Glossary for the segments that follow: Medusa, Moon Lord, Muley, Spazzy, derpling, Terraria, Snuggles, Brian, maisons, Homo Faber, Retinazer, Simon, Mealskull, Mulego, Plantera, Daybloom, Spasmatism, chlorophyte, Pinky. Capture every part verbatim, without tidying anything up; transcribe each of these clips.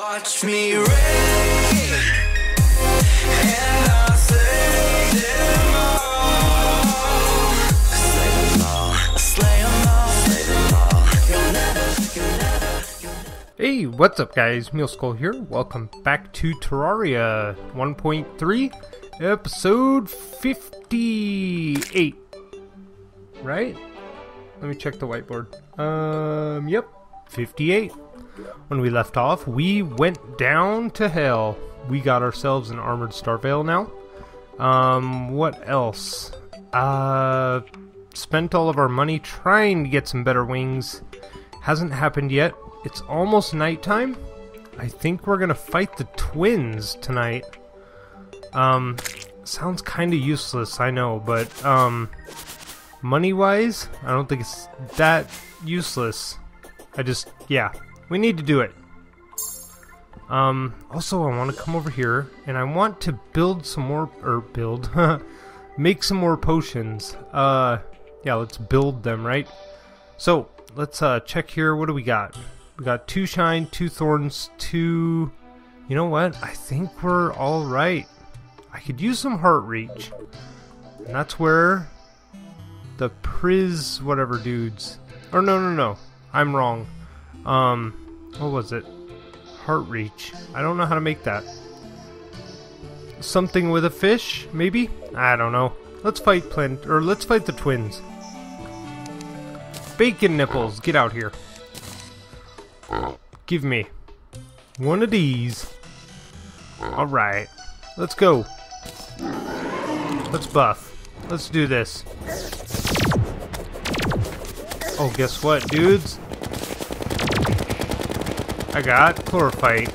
Watch me rain, and I'll slay them all. Slay them all, slay them all, slay them all. You'll never, you'll never, you'll never. Hey, what's up guys, Mealskull here. Welcome back to Terraria one point three, episode fifty-eight. Right? Let me check the whiteboard. Um, yep, fifty-eight. When we left off, we went down to hell. We got ourselves an armored Starveil now. Um, what else? Uh, spent all of our money trying to get some better wings. Hasn't happened yet. It's almost nighttime. I think we're gonna fight the twins tonight. Um, sounds kind of useless, I know, but um, money-wise, I don't think it's that useless. I just, yeah. We need to do it. Um, also, I want to come over here, and I want to build some more, or build, make some more potions. Uh, yeah, let's build them, right? So, let's uh, check here. What do we got? We got two shine, two thorns, two... You know what? I think we're all right. I could use some heart reach. And that's where the priz whatever dudes... Or no, no, no. I'm wrong. Um, what was it? Heart reach. I don't know how to make that. Something with a fish, maybe? I don't know. Let's fight plant or let's fight the twins. Bacon nipples, get out here. Give me one of these. Alright. Let's go. Let's buff. Let's do this. Oh, guess what, dudes? I got chlorophyte.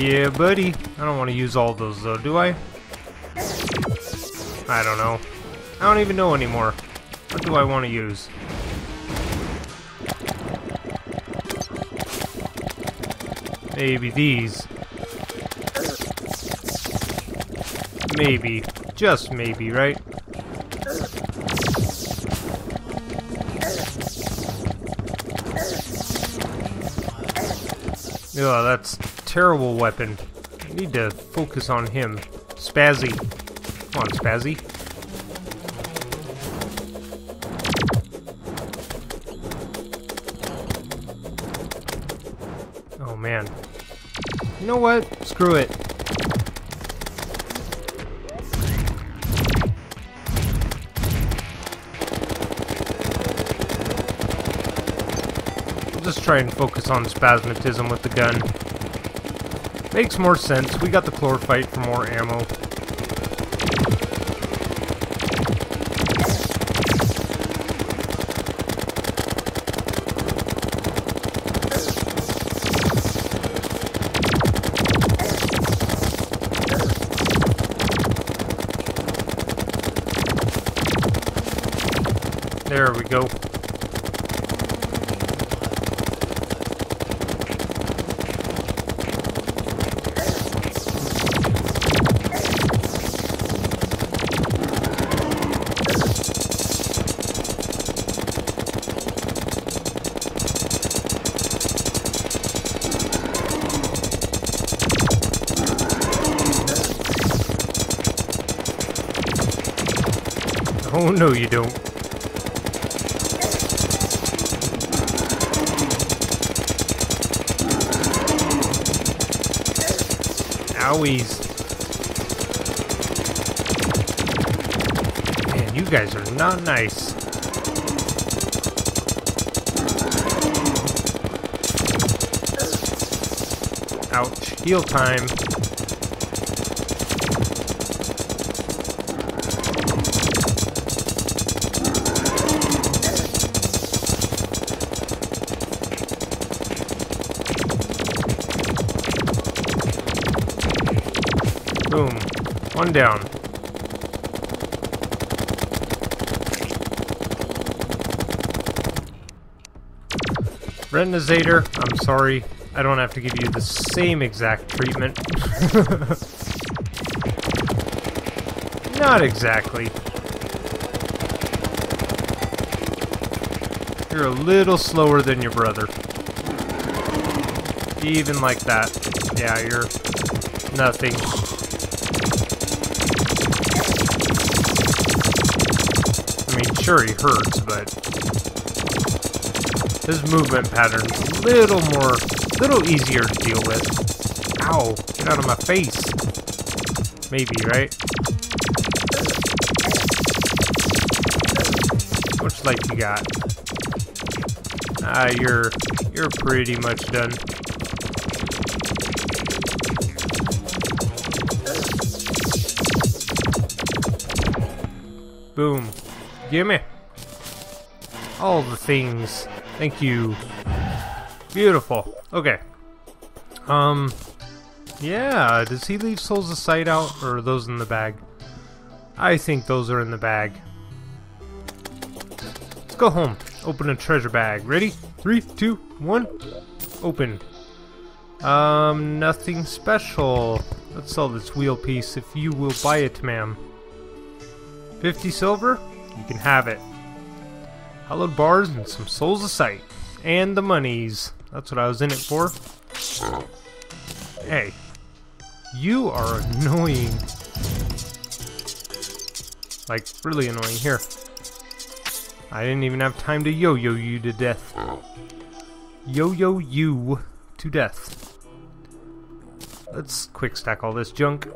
Yeah, buddy. I don't want to use all those, though, do I? I don't know. I don't even know anymore. What do I want to use? Maybe these. Maybe. Just maybe, right? Oh, that's a terrible weapon. I need to focus on him. Spazzy. Come on, Spazzy. Oh, man. You know what? Screw it. Just try and focus on Spasmatism with the gun. Makes more sense. We got the chlorophyte for more ammo. There we go. Oh, no, you don't. Owies. Man, you guys are not nice. Ouch. Heal time. Boom. One down. Retinazer, I'm sorry. I don't have to give you the same exact treatment. Not exactly. You're a little slower than your brother. Even like that. Yeah, you're nothing. I mean, sure he hurts, but his movement pattern's a little more, little easier to deal with. Ow, get out of my face. Maybe, right? Much like you got. Ah, you're, you're pretty much done. Boom. Gimme. All the things. Thank you. Beautiful. Okay. Um, yeah, does he leave souls of sight out, or are those in the bag? I think those are in the bag. Let's go home. Open a treasure bag. Ready? Three, two, one. Open. Um, nothing special. Let's sell this wheel piece if you will buy it, ma'am. fifty silver? You can have it. Hallowed bars and some souls of sight. And the monies. That's what I was in it for. Hey. You are annoying. Like, really annoying. Here. I didn't even have time to yo-yo you to death. Yo-yo you to death. Let's quick stack all this junk.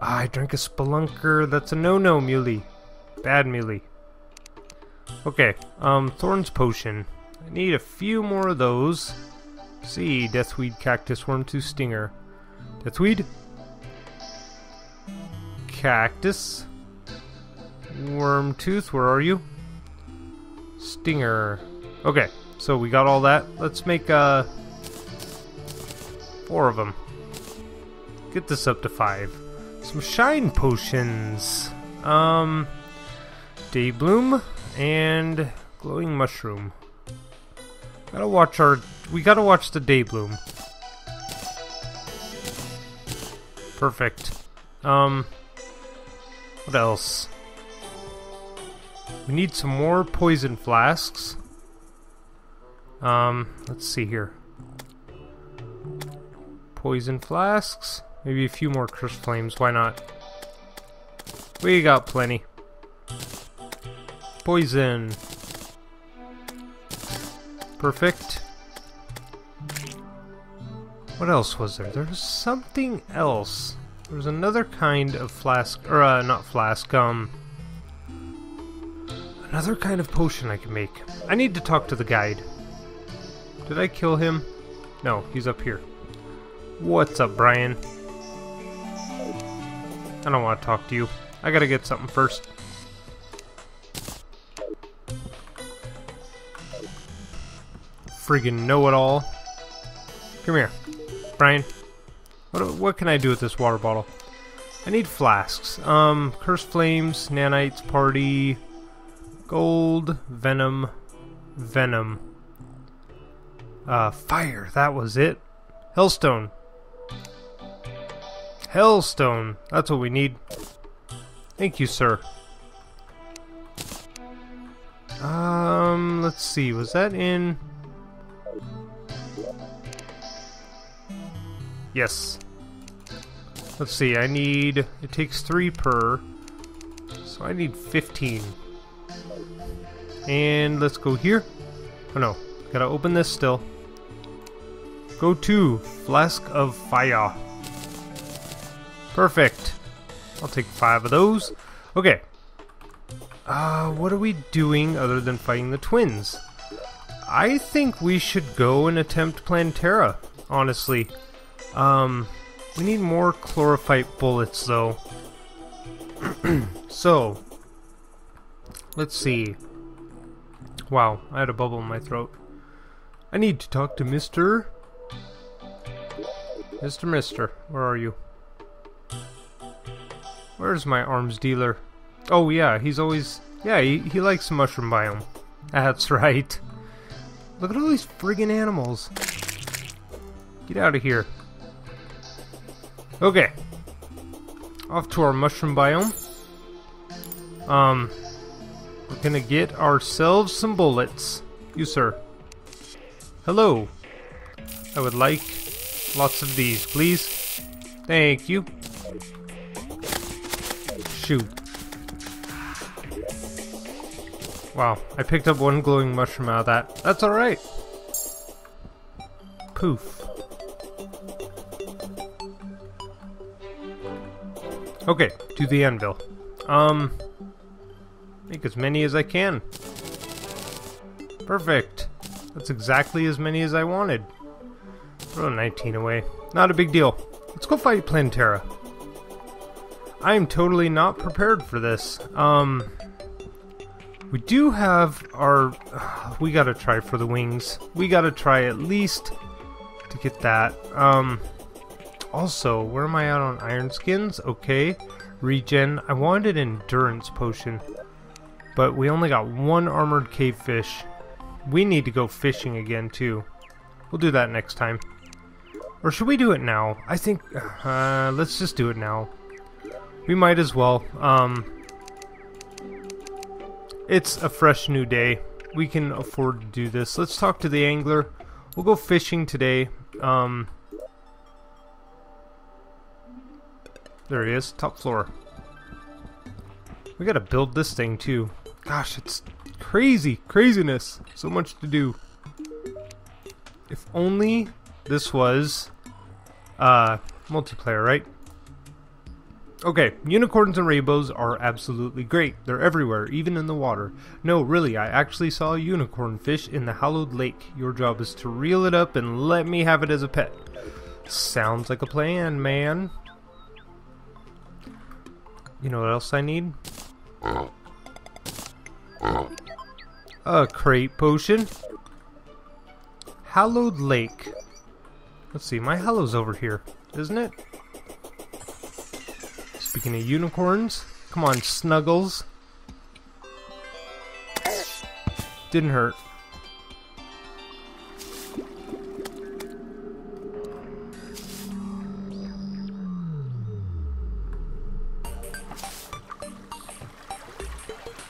Ah, I drank a spelunker. That's a no-no, Muley. Bad Muley. Okay, um, Thorns Potion. I need a few more of those. See, Deathweed, Cactus, Worm, two Stinger. Deathweed. Cactus. Worm Tooth, where are you? Stinger. Okay, so we got all that. Let's make uh, four of them. Get this up to five. Some shine potions. Um, Daybloom and glowing mushroom. Gotta watch our. We gotta watch the Daybloom. Perfect. Um, what else? We need some more poison flasks. Um, let's see here. Poison flasks. Maybe a few more cursed flames. Why not? We got plenty. Poison. Perfect. What else was there? There's something else. There's another kind of flask, or uh, not flask. Um. Another kind of potion I can make. I need to talk to the guide. Did I kill him? No, he's up here. What's up, Brian? I don't want to talk to you. I gotta get something first. Friggin' know-it-all. Come here, Brian. What, what can I do with this water bottle? I need flasks. Um, Cursed Flames, Nanites, Party... Gold, venom, venom, uh, fire, that was it. Hellstone. Hellstone, that's what we need. Thank you, sir. Um, let's see, was that in? Yes. Let's see, I need, it takes three per, so I need fifteen. And let's go here. Oh no, gotta open this still. Go to Flask of Fire. Perfect. I'll take five of those. Okay. Uh, what are we doing other than fighting the twins? I think we should go and attempt Plantera, honestly. Um, we need more chlorophyte bullets, though. So, let's see. Wow, I had a bubble in my throat. I need to talk to Mister Mister Mister, where are you? Where's my arms dealer? Oh yeah, he's always... Yeah, he, he likes the mushroom biome. That's right. Look at all these friggin' animals. Get out of here. Okay. Off to our mushroom biome. Um... We're gonna get ourselves some bullets. You, sir. Hello. I would like lots of these, please. Thank you. Shoot. Wow, I picked up one glowing mushroom out of that. That's alright. Poof. Okay, to the anvil. Um, make as many as I can. Perfect. That's exactly as many as I wanted. Throw nineteen away. Not a big deal. Let's go fight Plantera. I am totally not prepared for this. Um, we do have our... Uh, we gotta try for the wings. We gotta try at least to get that. Um, also, where am I at on iron skins? Okay. Regen. I wanted an endurance potion, but we only got one armored cavefish. We need to go fishing again, too. We'll do that next time. Or should we do it now? I think... Uh, let's just do it now. We might as well. Um, it's a fresh new day. We can afford to do this. Let's talk to the angler. We'll go fishing today. Um... There he is, top floor. We gotta build this thing too. Gosh, it's crazy, craziness. So much to do. If only this was uh, multiplayer, right? Okay, unicorns and rainbows are absolutely great. They're everywhere, even in the water. No, really, I actually saw a unicorn fish in the hallowed lake. Your job is to reel it up and let me have it as a pet. Sounds like a plan, man. You know what else I need? A crate potion. Hallowed Lake. Let's see, my hallow's over here, isn't it? Speaking of unicorns, come on, Snuggles. Didn't hurt.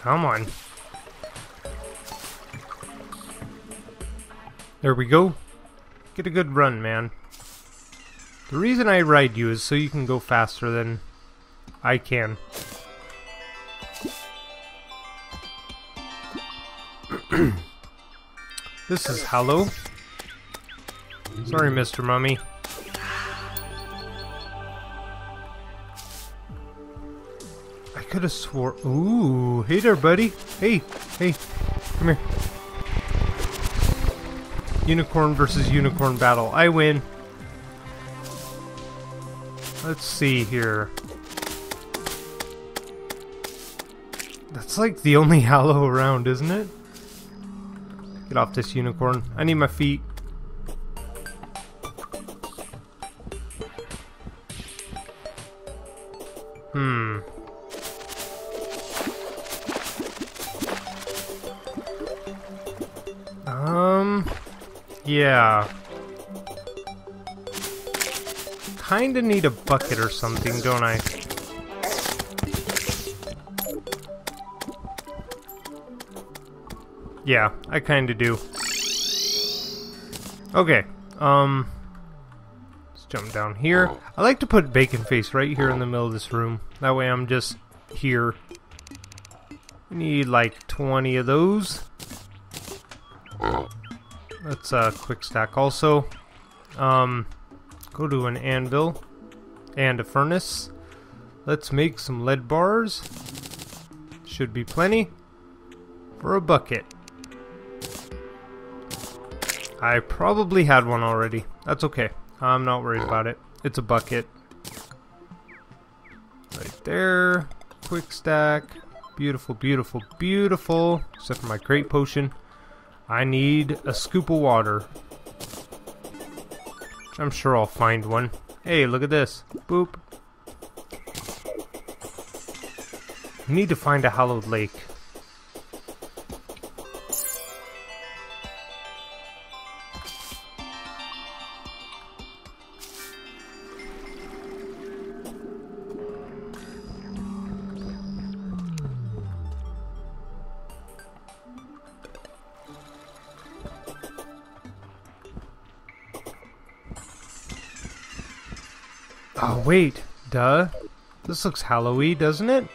Come on. There we go. Get a good run, man. The reason I ride you is so you can go faster than I can. This is hollow. Sorry, Mister Mummy. Could have swore. Ooh, hey there, buddy. Hey, hey, come here. Unicorn versus unicorn battle. I win. Let's see here. That's like the only halo around, isn't it? Get off this unicorn. I need my feet. Hmm. Um, yeah. Kinda need a bucket or something, don't I? Yeah, I kinda do. Okay, um... let's jump down here. I like to put Bacon Face right here in the middle of this room. That way I'm just here. We need like twenty of those. Let's uh, quick stack also. Um, go to an anvil and a furnace. Let's make some lead bars. Should be plenty for a bucket. I probably had one already. That's okay. I'm not worried about it. It's a bucket. Right there. Quick stack. Beautiful, beautiful, beautiful. Except for my crate potion. I need a scoop of water. I'm sure I'll find one. Hey, look at this. Boop. We need to find a hallowed lake. Oh, wait. Duh. This looks Halloween, doesn't it?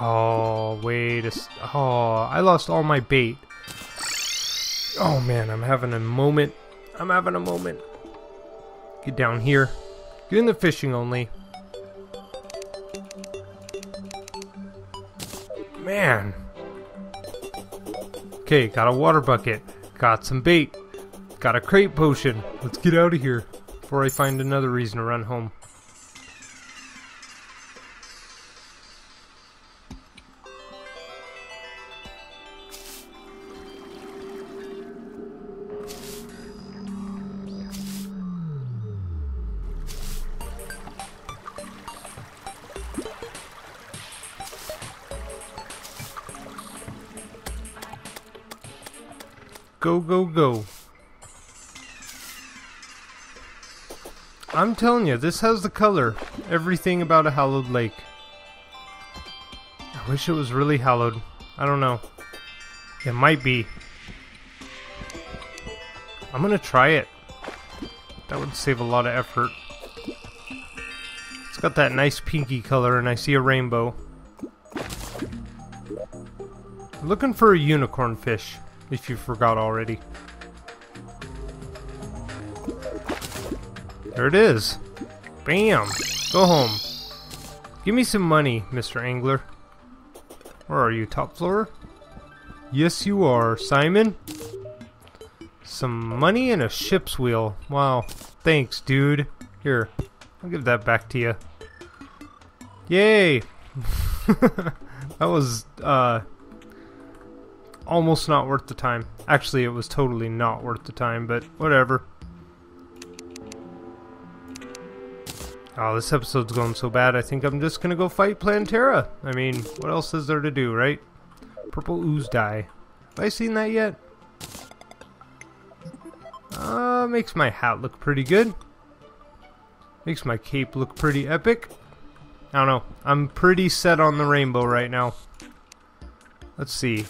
Oh, wait a s- Oh, I lost all my bait. Oh, man, I'm having a moment. I'm having a moment. Get down here. Get in the fishing only. Man. Okay, got a water bucket. Got some bait. Got a crate potion. Let's get out of here before I find another reason to run home. Go, go, go. I'm telling you, this has the color. Everything about a hallowed lake. I wish it was really hallowed. I don't know. It might be. I'm gonna try it. That would save a lot of effort. It's got that nice pinky color and I see a rainbow. I'm looking for a unicorn fish. If you forgot already. There it is. Bam. Go home. Give me some money, Mister Angler. Where are you, top floor? Yes, you are, Simon. Some money and a ship's wheel. Wow. Thanks, dude. Here. I'll give that back to you. Yay. That was, uh... almost not worth the time. Actually, it was totally not worth the time, but whatever. Oh, this episode's going so bad, I think I'm just gonna go fight Plantera. I mean, what else is there to do, right? Purple ooze dye. Have I seen that yet? Uh, makes my hat look pretty good. Makes my cape look pretty epic. I don't know. I'm pretty set on the rainbow right now. Let's see.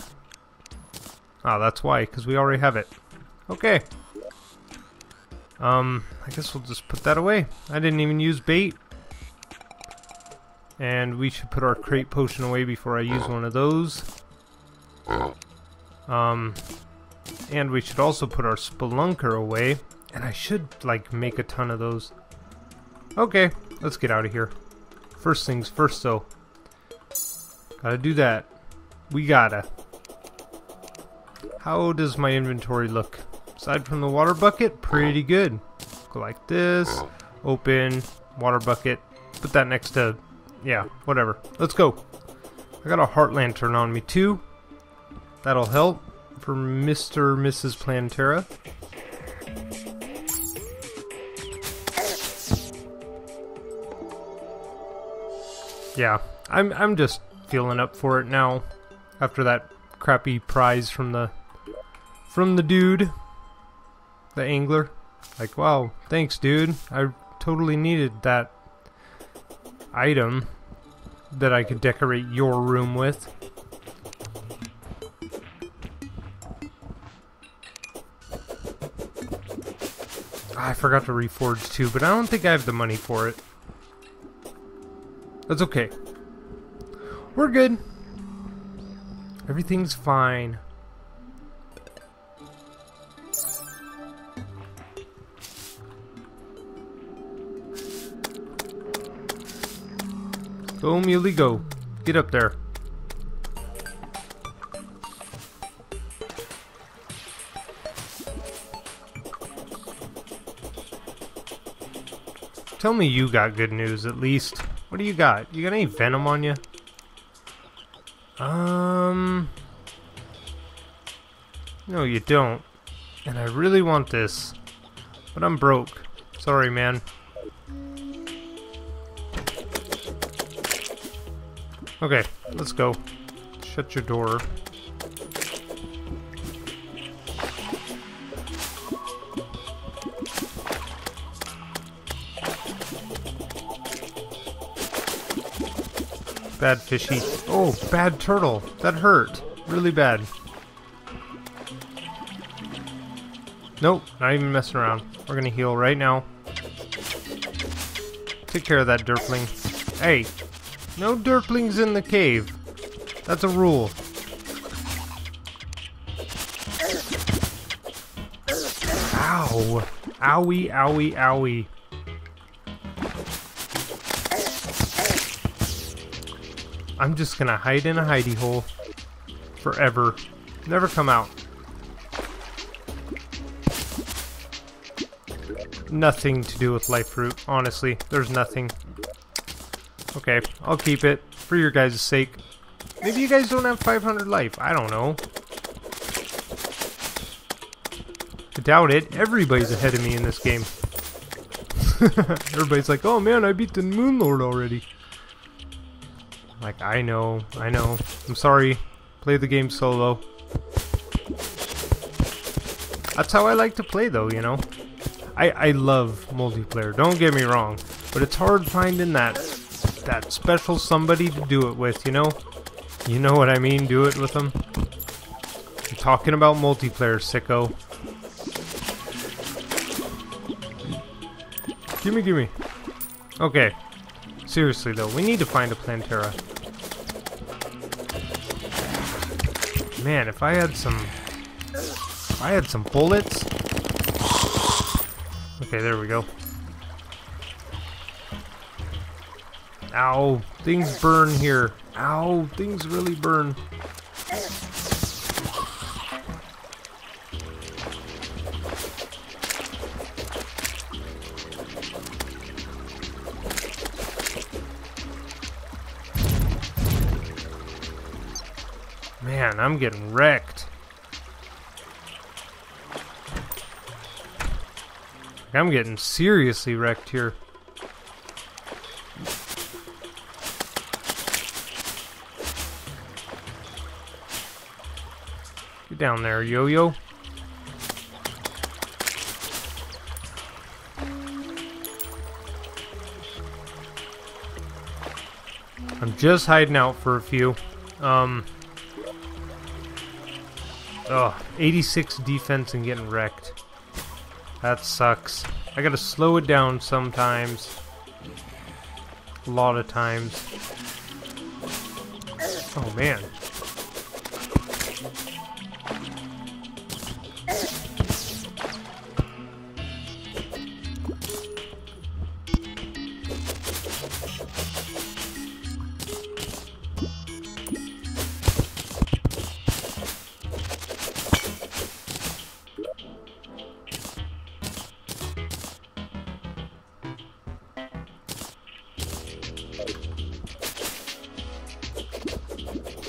Ah, that's why, because we already have it. Okay. Um, I guess we'll just put that away. I didn't even use bait. And we should put our crate potion away before I use one of those. Um, and we should also put our spelunker away. And I should, like, make a ton of those. Okay, let's get out of here. First things first, though. Gotta do that. We gotta. How does my inventory look? Aside from the water bucket, pretty good. Go like this, open, water bucket, put that next to, yeah, whatever. Let's go. I got a heart lantern on me too. That'll help for Mister and Missus Plantera. Yeah, I'm, I'm just feeling up for it now after that crappy prize from the From the dude, the angler. Like, wow, thanks, dude. I totally needed that item that I could decorate your room with. I forgot to reforge too, but I don't think I have the money for it. That's okay. We're good. Everything's fine. Go, Muley, go. Get up there. Tell me you got good news, at least. What do you got? You got any venom on you? Um... No, you don't. And I really want this. But I'm broke. Sorry, man. Okay, let's go. Shut your door. Bad fishy. Oh, bad turtle. That hurt. Really bad. Nope, not even messing around. We're gonna heal right now. Take care of that derpling. Hey, no derplings in the cave. That's a rule. Ow. Owie, owie, owie. I'm just gonna hide in a hidey hole. Forever. Never come out. Nothing to do with life fruit, honestly. There's nothing. Okay, I'll keep it. For your guys' sake. Maybe you guys don't have five hundred life. I don't know. I doubt it. Everybody's ahead of me in this game. Everybody's like, oh man, I beat the Moon Lord already. Like, I know, I know. I'm sorry. Play the game solo. That's how I like to play, though, you know? I, I love multiplayer, don't get me wrong. But it's hard finding that that special somebody to do it with, you know? You know what I mean? Do it with them. I'm talking about multiplayer, sicko. Gimme, gimme. Okay. Seriously, though, we need to find a Plantera. Man, if I had some... If I had some bullets... Okay, there we go. Ow, things burn here. Ow, things really burn. Man, I'm getting wrecked. I'm getting seriously wrecked here. Get down there, yo-yo. I'm just hiding out for a few. Um... Ugh, eighty-six defense and getting wrecked. That sucks. I gotta slow it down sometimes. A lot of times. Oh man.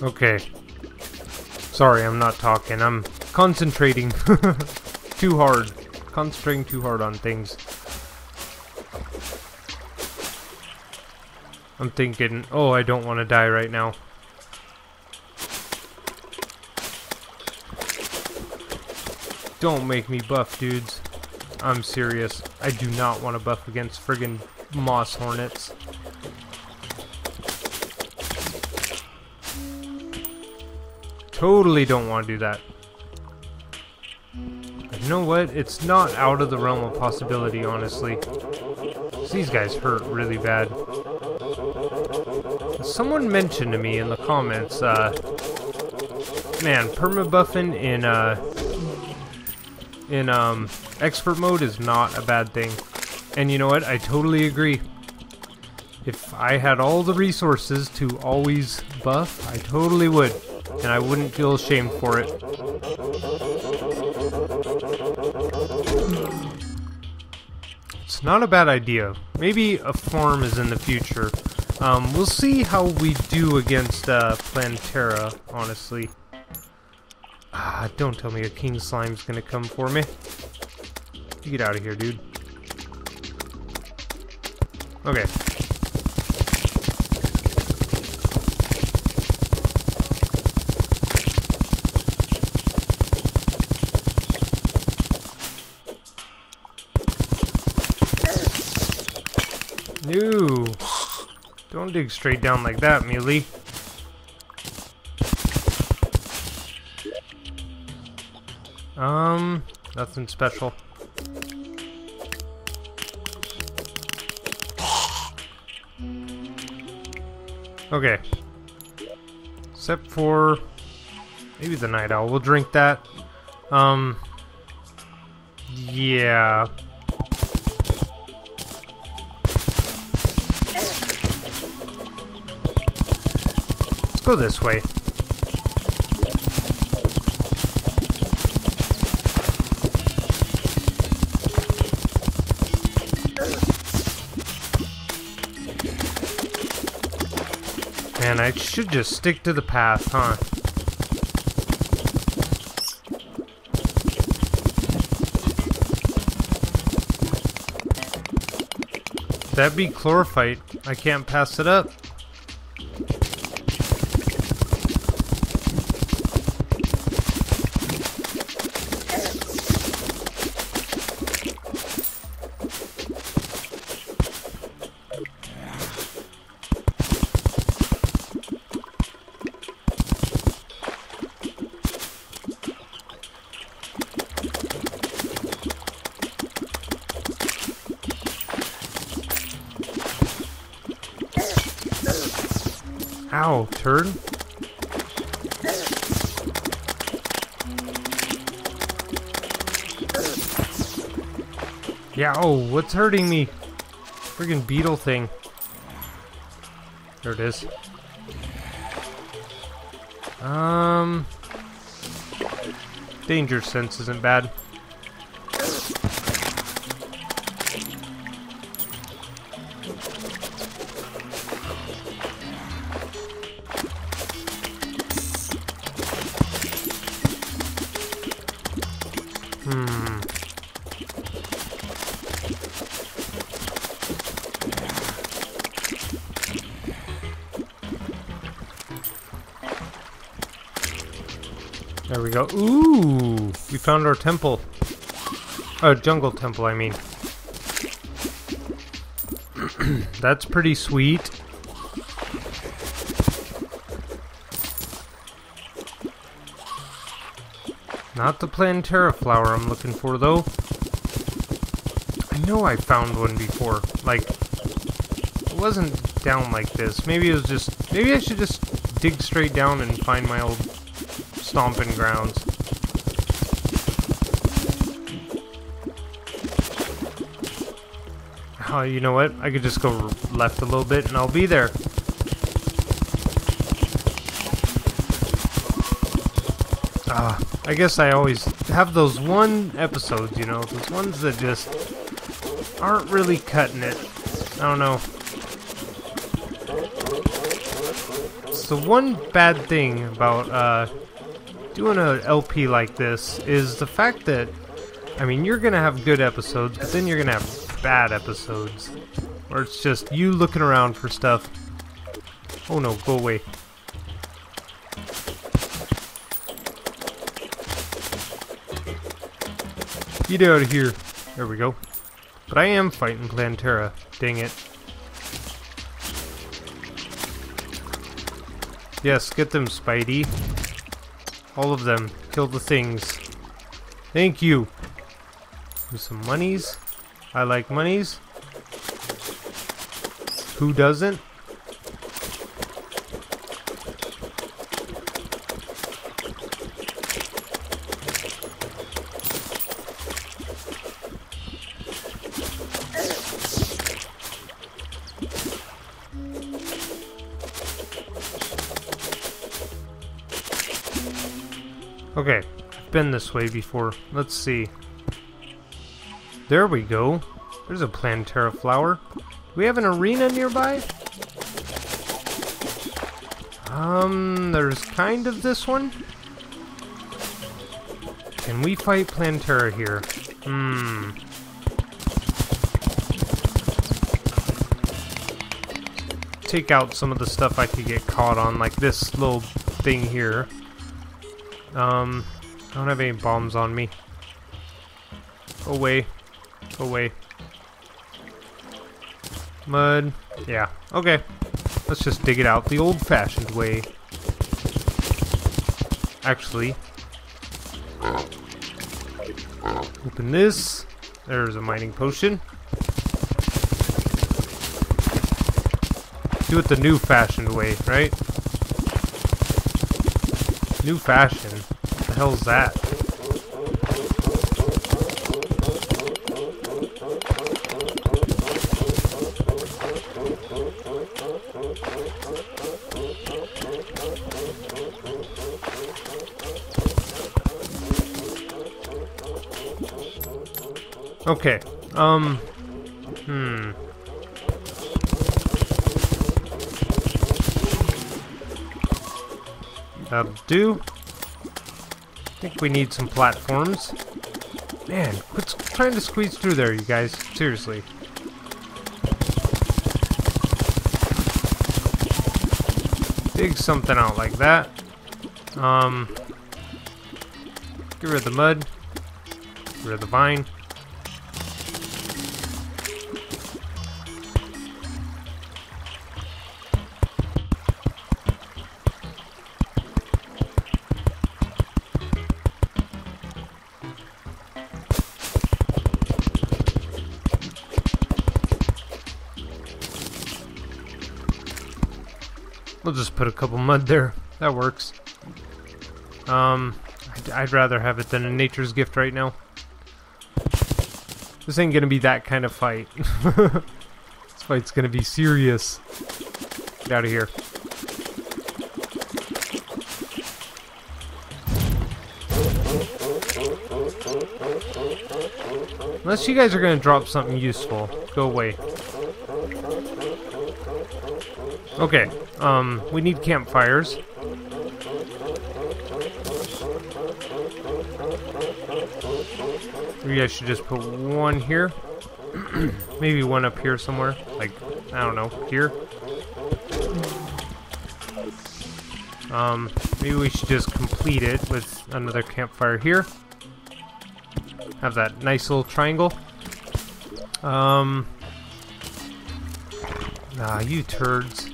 Okay. Sorry, I'm not talking. I'm concentrating too hard. Concentrating too hard on things. I'm thinking, oh, I don't want to die right now. Don't make me buff, dudes. I'm serious. I do not want to buff against friggin' moss hornets. Totally don't want to do that. You know what? It's not out of the realm of possibility, honestly. These guys hurt really bad. Someone mentioned to me in the comments, uh, man, permabuffing in, uh, in, um, expert mode is not a bad thing. And you know what? I totally agree. If I had all the resources to always buff, I totally would. And I wouldn't feel ashamed for it. It's not a bad idea. Maybe a farm is in the future. Um, we'll see how we do against uh, Plantera, honestly. Ah, don't tell me a King Slime's gonna come for me. You get out of here, dude. Okay. No. Don't dig straight down like that, Muley. Um, nothing special. Okay. Except for maybe the Night Owl. We'll drink that. Um. Yeah. Let's go this way. Man, I should just stick to the path, huh? That'd be chlorophyte. I can't pass it up. Ow, turd. Yeah, oh, what's hurting me? Friggin' beetle thing. There it is. Um... Danger sense isn't bad. There we go. Ooh! We found our temple. Oh, jungle temple, I mean. That's pretty sweet. Not the Plantera flower I'm looking for, though. I know I found one before. Like, it wasn't down like this. Maybe it was just... Maybe I should just dig straight down and find my old... stomping grounds. Oh, you know what? I could just go left a little bit and I'll be there. Ah, I guess I always have those one episodes, you know, those ones that just aren't really cutting it. I don't know. It's the one bad thing about, uh, doing an L P like this is the fact that, I mean, you're going to have good episodes, but then you're going to have bad episodes. Or it's just you looking around for stuff. Oh no, go away. Get out of here. There we go. But I am fighting Plantera. Dang it. Yes, get them, Spidey. All of them. Kill the things. Thank you. There's some monies. I like monies. Who doesn't? Okay, I've been this way before. Let's see. There we go. There's a Plantera flower. Do we have an arena nearby? Um, there's kind of this one. Can we fight Plantera here? Hmm. Take out some of the stuff I could get caught on, like this little thing here. Um, I don't have any bombs on me. Go away. Go away. Mud. Yeah. Okay. Let's just dig it out the old-fashioned way. Actually. Open this. There's a mining potion. Do it the new fashioned way, right? New fashion? What the hell's that? Okay, um, hmm. That'll do. I think we need some platforms. Man, quit trying to squeeze through there, you guys. Seriously. Dig something out like that. Um, get rid of the mud. Get rid of the vine. We'll just put a couple mud there. That works. Um, I'd, I'd rather have it than a nature's gift right now. This ain't gonna be that kind of fight. This fight's gonna be serious. Get out of here. Unless you guys are gonna drop something useful. Go away. Okay, um, we need campfires. Maybe I should just put one here. Maybe one up here somewhere. Like, I don't know, here. Um, maybe we should just complete it with another campfire here. Have that nice little triangle. Um, ah, you turds.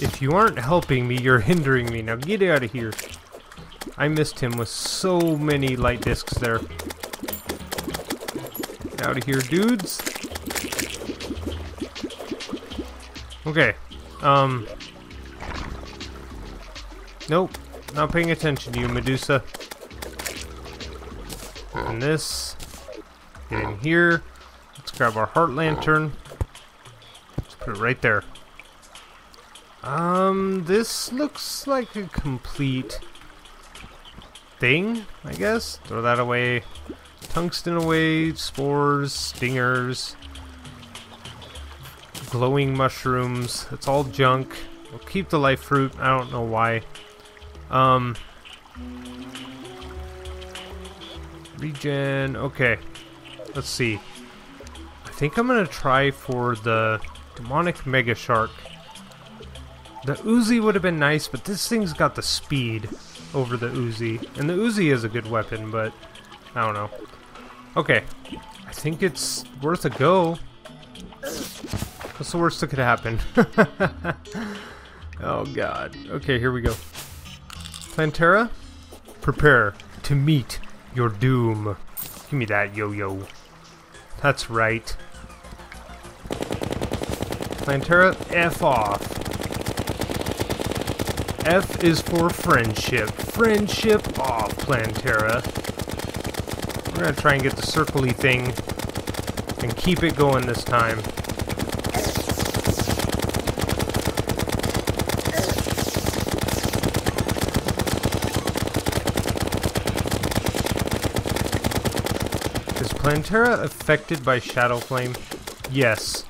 If you aren't helping me, you're hindering me. Now get out of here. I missed him with so many light discs there. Get out of here, dudes. Okay. Um. Nope. Not paying attention to you, Medusa. And this. Get in here. Let's grab our heart lantern. Let's put it right there. Um, this looks like a complete thing, I guess. Throw that away. Tungsten away, spores, stingers, glowing mushrooms. It's all junk. We'll keep the life fruit. I don't know why. Um, regen. Okay. Let's see. I think I'm going to try for the demonic mega shark. The Uzi would have been nice, but this thing's got the speed over the Uzi. And the Uzi is a good weapon, but I don't know. Okay, I think it's worth a go. What's the worst that could happen? Oh, God. Okay, here we go. Plantera, prepare to meet your doom. Give me that, yo-yo. That's right. Plantera, F off. F is for friendship. Friendship off, Plantera. We're gonna try and get the circly thing and keep it going this time. Is Plantera affected by Shadow Flame? Yes.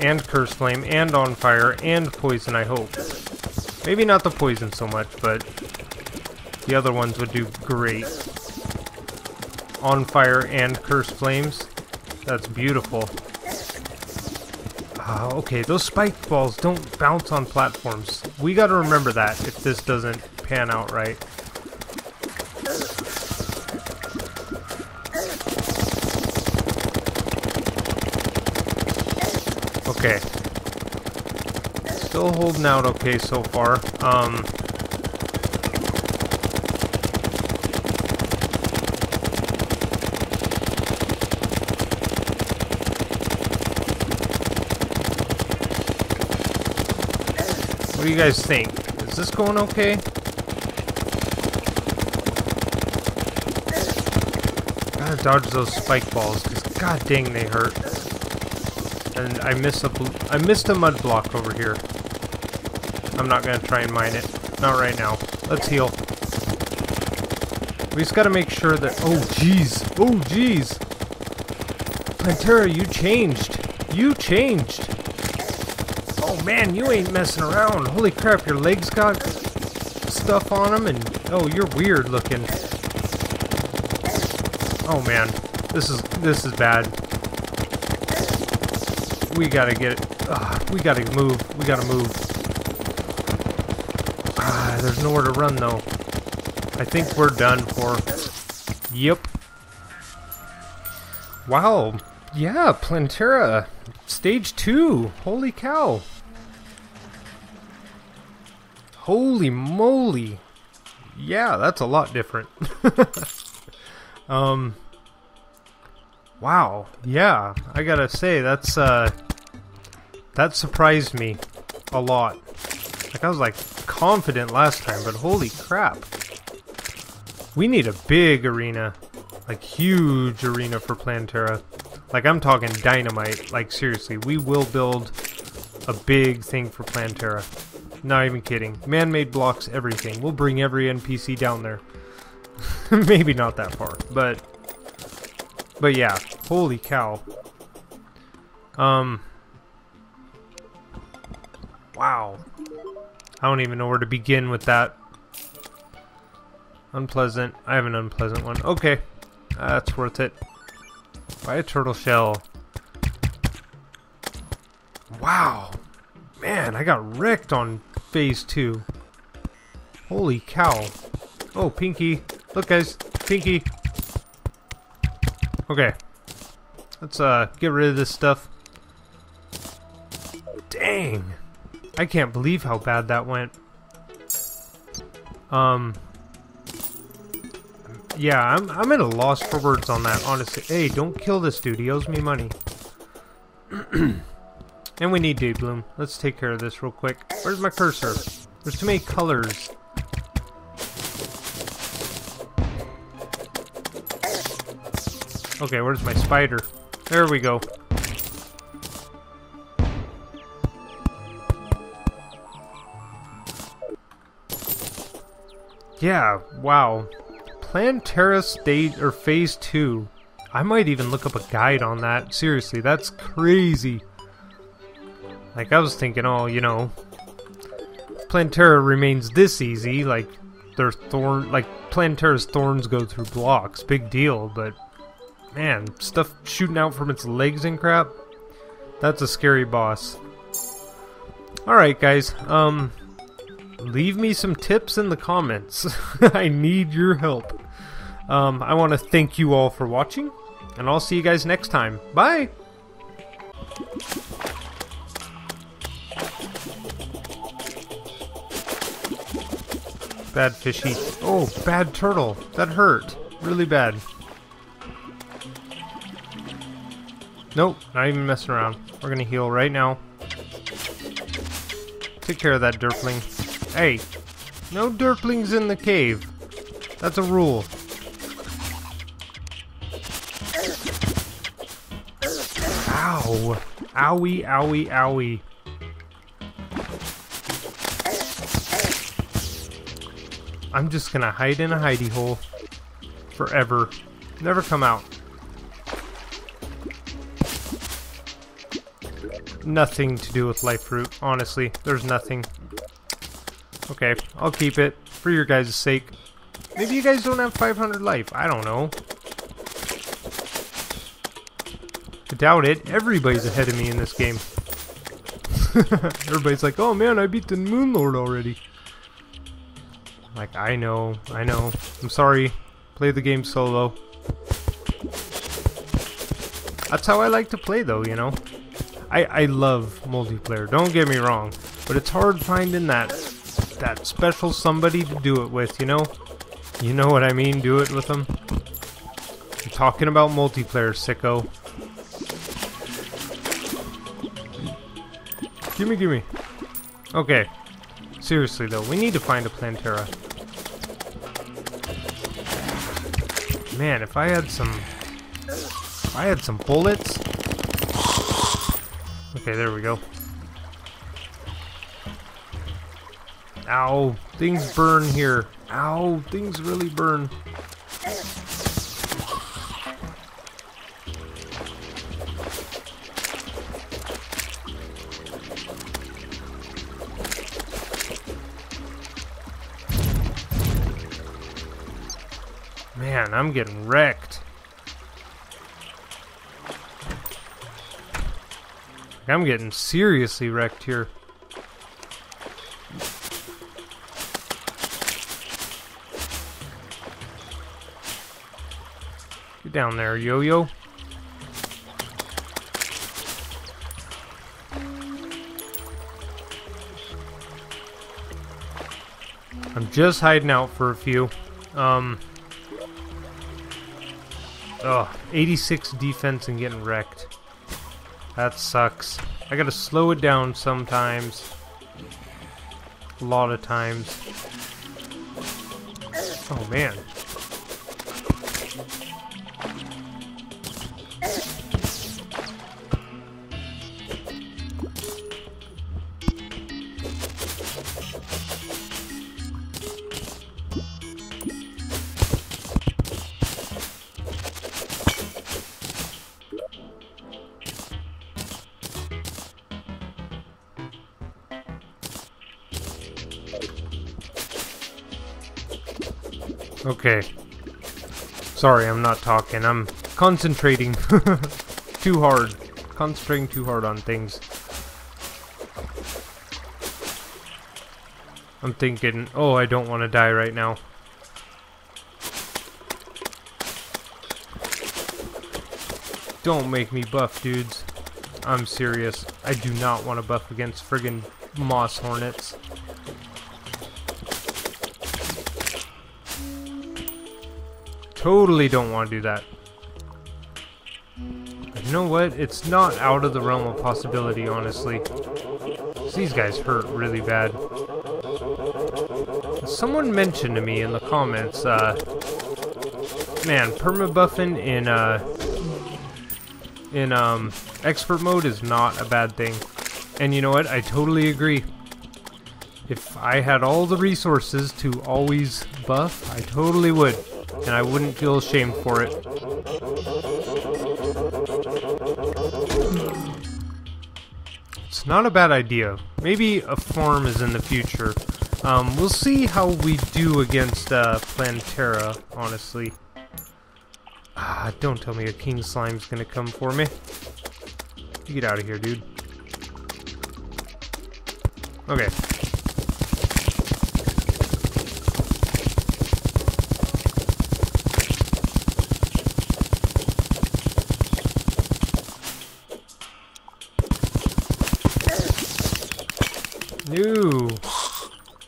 And Curse Flame, and On Fire, and Poison, I hope. Maybe not the Poison so much, but the other ones would do great. On Fire and Curse Flames. That's beautiful. Uh, okay, those spiked balls don't bounce on platforms. We gotta remember that if this doesn't pan out right. Okay. still holding out okay so far. Um, what do you guys think? Is this going okay? Gotta dodge those spike balls, because god dang they hurt. And I missed a bl I missed a mud block over here. I'm not gonna try and mine it. Not right now. Let's heal. We just gotta make sure that. Oh jeez. Oh jeez. Plantera, you changed. You changed. Oh man, you ain't messing around. Holy crap, your legs got stuff on them, and oh, you're weird looking. Oh man, this is this is bad. We gotta get it. Ugh, we gotta move. We gotta move. Ah, there's nowhere to run though. I think we're done for. Yep. Wow. Yeah, Plantera, stage two. Holy cow. Holy moly. Yeah, that's a lot different. um. Wow. Yeah, I gotta say that's uh. That surprised me a lot. Like, I was, like, confident last time, but holy crap. We need a big arena. Like, huge arena for Plantera. Like, I'm talking dynamite. Like, seriously, we will build a big thing for Plantera. Not even kidding. Man-made blocks, everything. We'll bring every N P C down there. Maybe not that far, but... But, yeah. Holy cow. Um... Wow. I don't even know where to begin with that. Unpleasant. I have an unpleasant one. Okay. Uh, that's worth it. Buy a turtle shell. Wow. Man, I got wrecked on phase two. Holy cow. Oh, Pinky. Look, guys. Pinky. Okay. Let's uh, get rid of this stuff. Dang. I can't believe how bad that went. Um, yeah, I'm, I'm at a loss for words on that, honestly. Hey, don't kill this dude. He owes me money. And we need Daybloom. Let's take care of this real quick. Where's my cursor? There's too many colors. Okay, where's my spider? There we go. Yeah, wow. Plantera stage or phase two. I might even look up a guide on that. Seriously, that's crazy. Like, I was thinking, oh, you know, Plantera remains this easy, like their thorn like Plantera's thorns go through blocks, big deal, but man, stuff shooting out from its legs and crap. That's a scary boss. Alright guys, um leave me some tips in the comments. I need your help. Um, I want to thank you all for watching, and I'll see you guys next time. Bye! Bad fishy. Oh, bad turtle. That hurt. Really bad. Nope, not even messing around. We're going to heal right now. Take care of that derpling. Hey, no derplings in the cave. That's a rule. Ow. Owie, owie, owie. I'm just gonna hide in a hidey hole. Forever. Never come out. Nothing to do with life root, honestly. There's nothing. Okay, I'll keep it for your guys' sake. Maybe you guys don't have five hundred life. I don't know. I doubt it. Everybody's ahead of me in this game. Everybody's like, oh man, I beat the Moon Lord already. Like, I know. I know. I'm sorry. Play the game solo. That's how I like to play though, you know. I, I love multiplayer. Don't get me wrong. But it's hard finding that that special somebody to do it with, you know? You know what I mean? Do it with them. I'm talking about multiplayer, sicko. Gimme, gimme. Okay. Seriously, though, we need to find a Plantera. Man, if I had some... If I had some bullets... Okay, there we go. Ow, things burn here. Ow, things really burn. Man, I'm getting wrecked. I'm getting seriously wrecked here. Get down there, yo-yo. I'm just hiding out for a few. Um... Ugh, eighty-six defense and getting wrecked. That sucks. I gotta slow it down sometimes. A lot of times. Oh man. Okay. Sorry, I'm not talking. I'm concentrating too hard. Concentrating too hard on things. I'm thinking, oh, I don't want to die right now. Don't make me buff, dudes. I'm serious. I do not want to buff against friggin' moss hornets. Totally don't want to do that. But you know what? It's not out of the realm of possibility, honestly. These guys hurt really bad. Someone mentioned to me in the comments, uh, man, permabuffing in uh, in um, expert mode is not a bad thing. And you know what? I totally agree. If I had all the resources to always buff, I totally would. And I wouldn't feel ashamed for it. It's not a bad idea. Maybe a farm is in the future. Um, we'll see how we do against uh, Plantera, honestly. Ah, don't tell me a King Slime's gonna come for me. You get out of here, dude. Okay. No.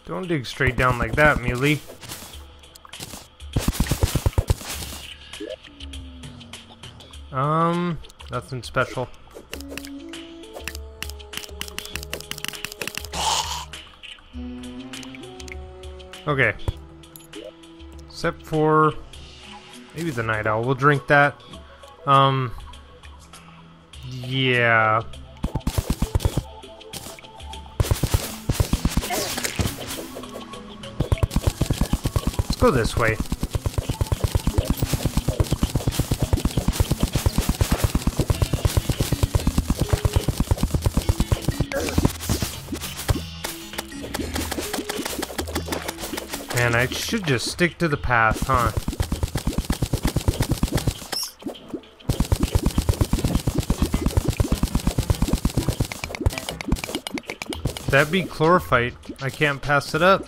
Don't dig straight down like that, Muley. Um, nothing special. Okay. Except for maybe the Night Owl. We'll drink that. Um, yeah. Go this way. Man, I should just stick to the path, huh? That'd be chlorophyte. I can't pass it up.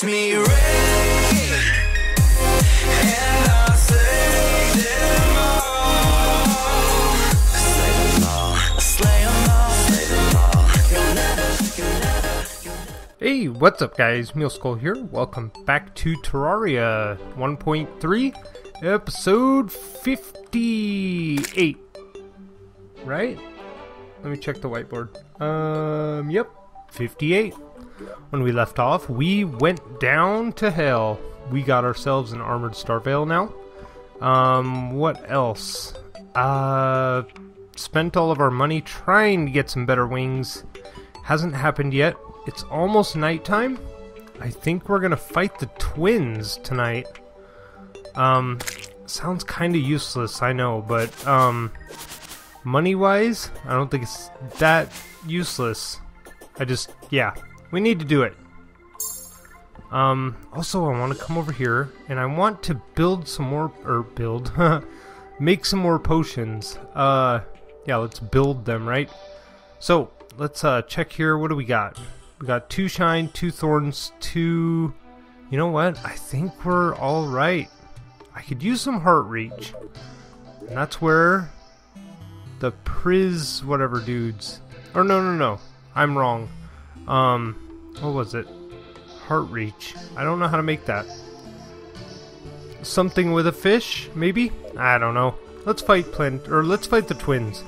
Catch me rain. Hey, what's up guys, Mealskull here, welcome back to Terraria one point three, episode fifty-eight, right? Let me check the whiteboard. Um, yep, fifty-eight. When we left off, we went down to hell. We got ourselves an armored Starveil now. Um, what else? Uh, spent all of our money trying to get some better wings. Hasn't happened yet. It's almost nighttime. I think we're gonna fight the twins tonight. Um, sounds kind of useless, I know, but um, money-wise, I don't think it's that useless. I just, yeah, we need to do it. Um, also, I want to come over here, and I want to build some more, or build, make some more potions. Uh, yeah, let's build them, right? So, let's uh, check here. What do we got? We got two shine, two thorns, two... You know what? I think we're alright. I could use some heart reach. And that's where the priz whatever dudes... Or no, no, no. I'm wrong. Um, what was it? Heart reach. I don't know how to make that. Something with a fish, maybe? I don't know. Let's fight plant... Or let's fight the twins.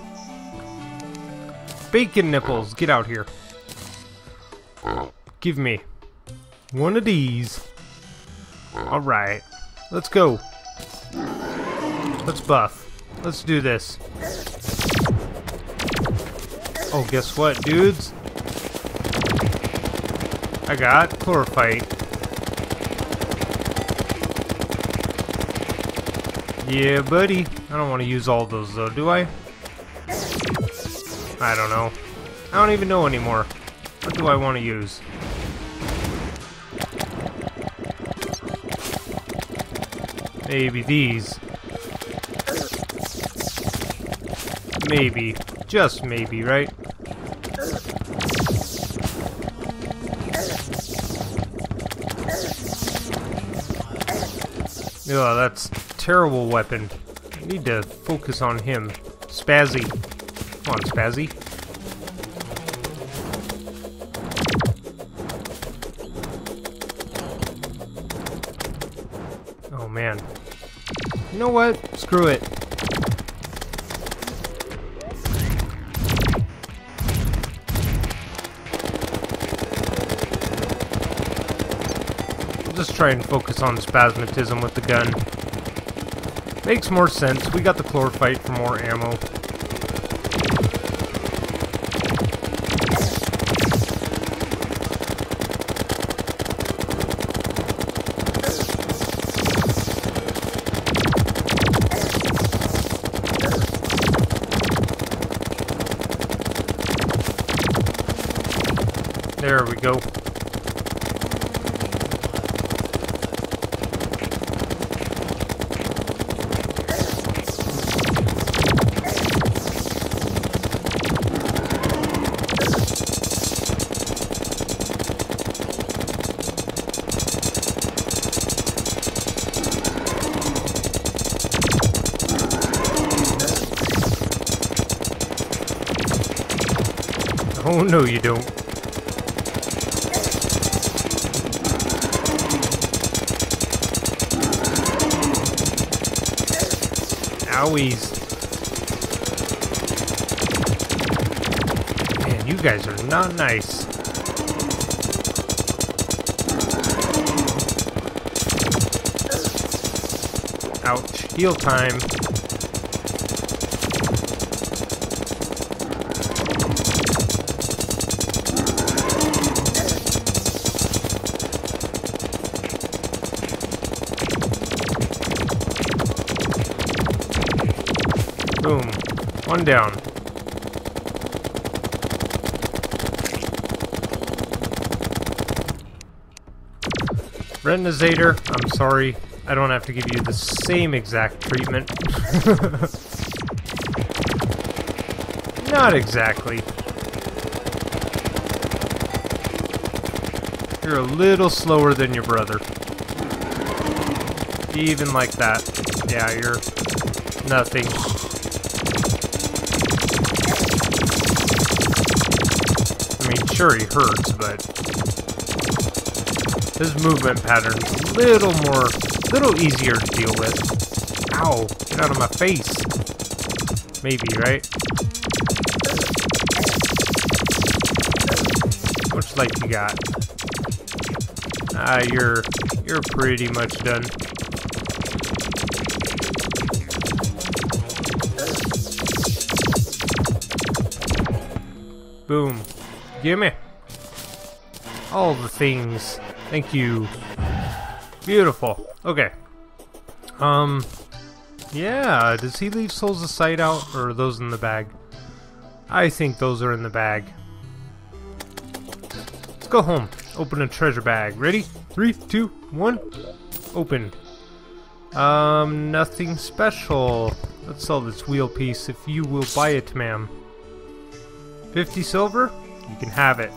Bacon nipples, get out here. Give me one of these. Alright. Let's go. Let's buff. Let's do this. Oh, guess what, dudes? I got chlorophyte. Yeah, buddy. I don't want to use all those, though, do I? I don't know. I don't even know anymore. What do I want to use? Maybe these. Maybe. Just maybe, right? Oh, that's a terrible weapon. I need to focus on him. Spazzy. Come on, Spazzy. Oh man. You know what? Screw it. We'll just try and focus on Spasmatism with the gun. Makes more sense. We got the chlorophyte for more ammo. There we go. Oh, no, you don't. Man, you guys are not nice. Ouch. Heal time. Boom. One down. Retinazer, I'm sorry. I don't have to give you the same exact treatment. Not exactly. you're a little slower than your brother. Even like that. Yeah, you're nothing. I mean, sure he hurts, but his movement pattern's a little more, little easier to deal with. Ow, get out of my face. Maybe, right? Much like you got. Ah, you're, you're pretty much done. Boom. Gimme. All the things. Thank you. Beautiful. Okay. Um, yeah, does he leave souls of sight out, or are those in the bag? I think those are in the bag. Let's go home. Open a treasure bag. Ready? Three, two, one. Open. Um, nothing special. Let's sell this wheel piece if you will buy it, ma'am. fifty silver, you can have it.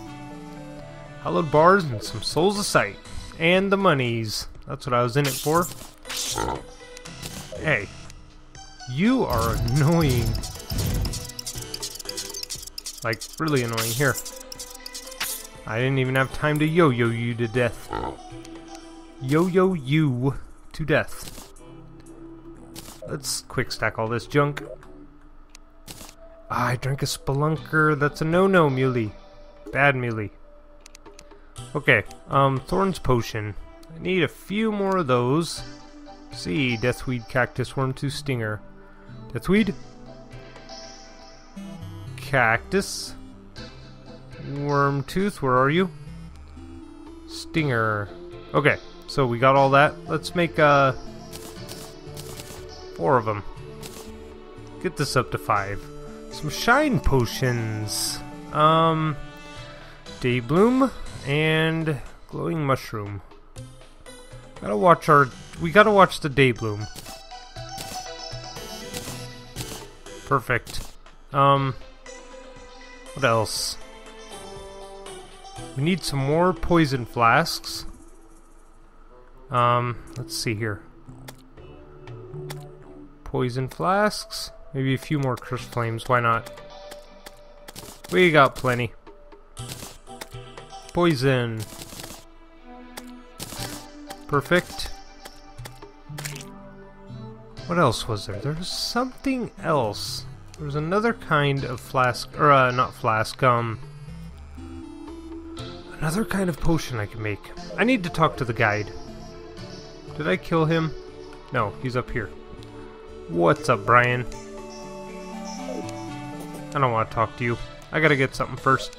Hollowed bars and some souls of sight. And the monies. That's what I was in it for. Hey. You are annoying. Like, really annoying. Here. I didn't even have time to yo-yo you to death. Yo-yo you to death. Let's quick stack all this junk. Ah, I drank a spelunker. That's a no-no, Muley. Bad Muley. Okay, um, Thorns Potion. I need a few more of those. Let's see, Deathweed, Cactus, Worm, two Stinger. Deathweed. Cactus. Worm Tooth, where are you? Stinger. Okay, so we got all that. Let's make, uh, four of them. Get this up to five. Some shine potions, um, Daybloom and glowing mushroom. Gotta watch our. We gotta watch the Daybloom. Perfect. Um, what else? We need some more poison flasks. Um, let's see here. Poison flasks. Maybe a few more cursed flames, why not? We got plenty. Poison. Perfect. What else was there? There was something else. There was another kind of flask, or uh, not flask, um... another kind of potion I can make. I need to talk to the guide. Did I kill him? No, he's up here. What's up, Brian? I don't want to talk to you. I gotta get something first.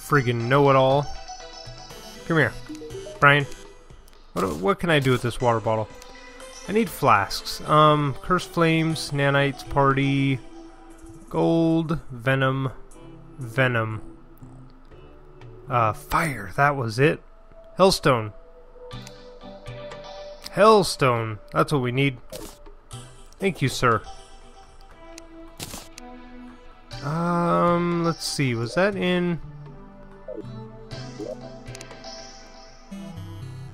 Friggin' know-it-all. Come here, Brian. What, what can I do with this water bottle? I need flasks. Um, Cursed Flames, Nanites, Party, Gold, Venom, Venom. Uh, Fire, that was it. Hellstone. Hellstone. That's what we need. Thank you, sir. Um, let's see. Was that in...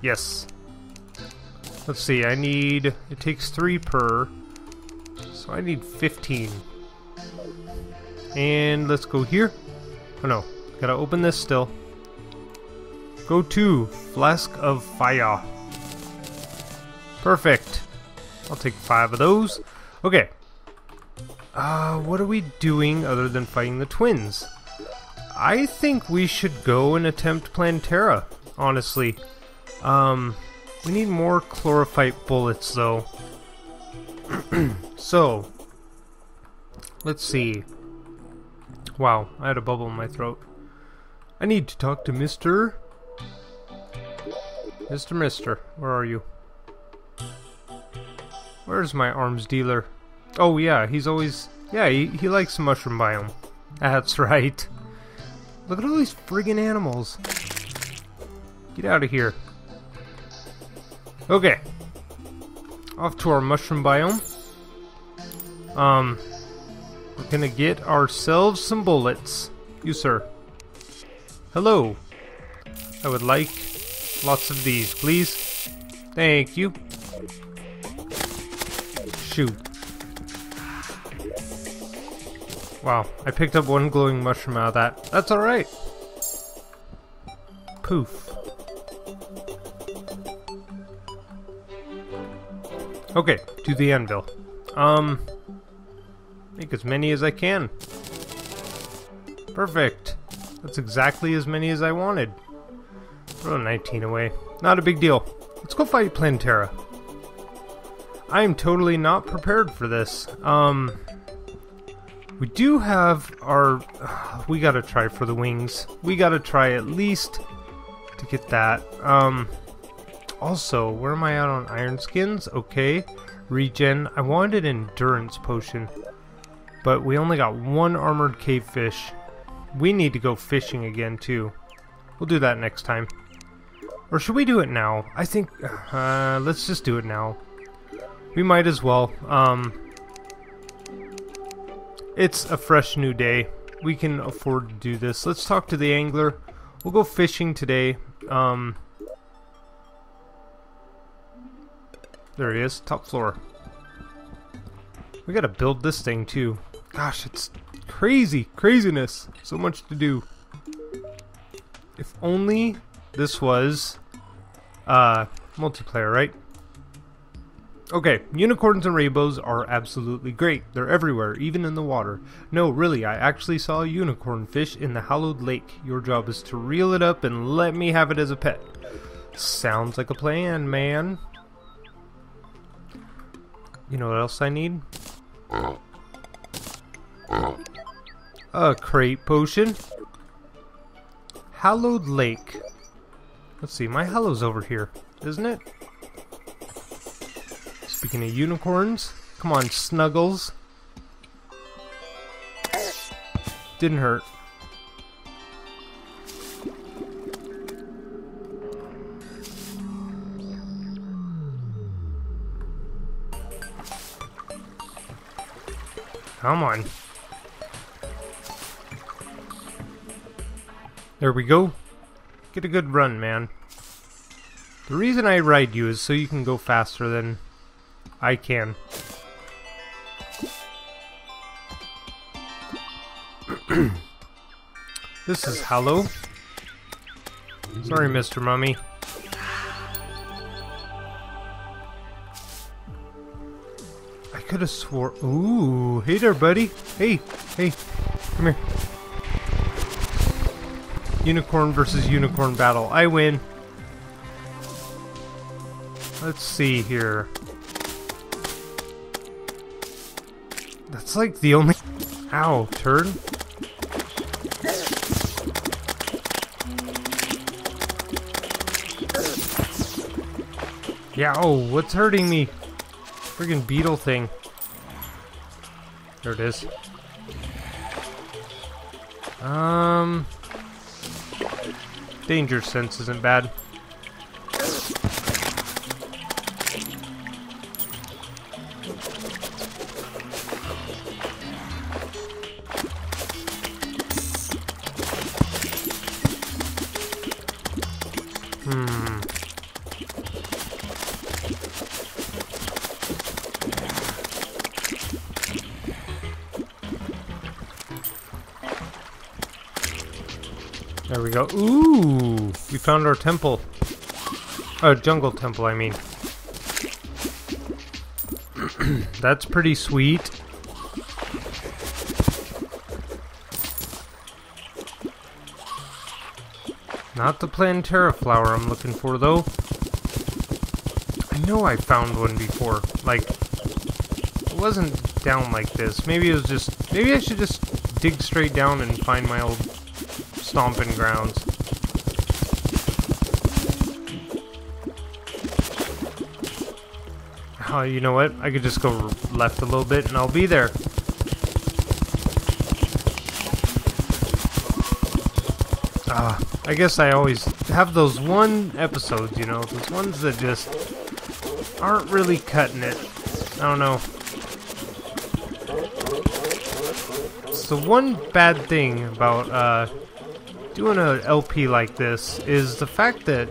Yes. Let's see. I need... It takes three per. So I need fifteen. And let's go here. Oh, no. Gotta open this still. Go to Flask of Fire. Perfect. I'll take five of those. Okay. Uh, what are we doing other than fighting the twins? I think we should go and attempt Plantera, honestly. Um, we need more chlorophyte bullets, though. So, let's see. Wow, I had a bubble in my throat. I need to talk to Mister... Mister Mister, where are you? Where's my arms dealer? Oh yeah, he's always... Yeah, he, he likes mushroom biome. That's right. Look at all these friggin' animals. Get out of here. Okay. Off to our mushroom biome. Um, We're gonna get ourselves some bullets. You, sir. Hello. I would like lots of these, please. Thank you. Shoot. Wow, I picked up one glowing mushroom out of that. That's alright. Poof. Okay, to the anvil. Um, make as many as I can. Perfect. That's exactly as many as I wanted. Throw nineteen away. Not a big deal. Let's go fight Plantera. I am totally not prepared for this. Um, we do have our... Uh, we gotta try for the wings. We gotta try at least to get that. Um, also, where am I out on iron skins? Okay. Regen. I wanted an endurance potion, but we only got one armored cavefish. We need to go fishing again, too. We'll do that next time. Or should we do it now? I think... Uh, let's just do it now. We might as well. Um, it's a fresh new day. We can afford to do this. Let's talk to the angler. We'll go fishing today. Um, there he is. Top floor. We gotta build this thing, too. Gosh, it's crazy. Craziness. So much to do. If only... This was uh, multiplayer, right? Okay, unicorns and rainbows are absolutely great. They're everywhere, even in the water. No, really, I actually saw a unicorn fish in the hallowed lake. Your job is to reel it up and let me have it as a pet. Sounds like a plan, man. You know what else I need? A crate potion. Hallowed lake. Let's see, my hallow's over here, isn't it? Speaking of unicorns, come on, Snuggles. Didn't hurt. Come on. There we go. Get a good run, man. The reason I ride you is so you can go faster than I can. This is hollow. Sorry, Mister Mummy. I could have swore. Ooh, hey there, buddy. Hey, hey, come here. Unicorn versus unicorn battle. I win. Let's see here. That's like the only... Ow, turd. Yeah, oh, what's hurting me? Friggin' beetle thing. There it is. Um... Danger sense isn't bad. Hmm. There we go. Ooh! We found our temple. Oh, jungle temple, I mean. That's pretty sweet. Not the Plantera flower I'm looking for, though. I know I found one before. Like, it wasn't down like this. Maybe it was just... Maybe I should just dig straight down and find my old... stomping grounds. Oh, you know what? I could just go left a little bit and I'll be there. Ah, uh, I guess I always have those one episodes, you know, those ones that just aren't really cutting it. I don't know. That's the one bad thing about uh, doing an L P like this, is the fact that,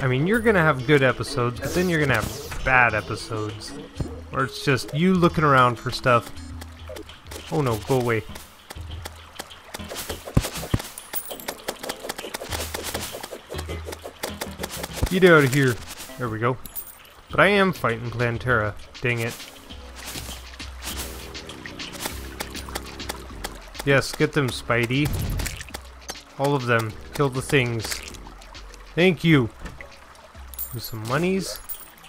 I mean, you're gonna have good episodes, but then you're gonna have bad episodes, where it's just you looking around for stuff. Oh no, go away. Get out of here. There we go. But I am fighting Plantera. Dang it. Yes, get them, Spidey. All of them. Kill the things. Thank you. There's some monies.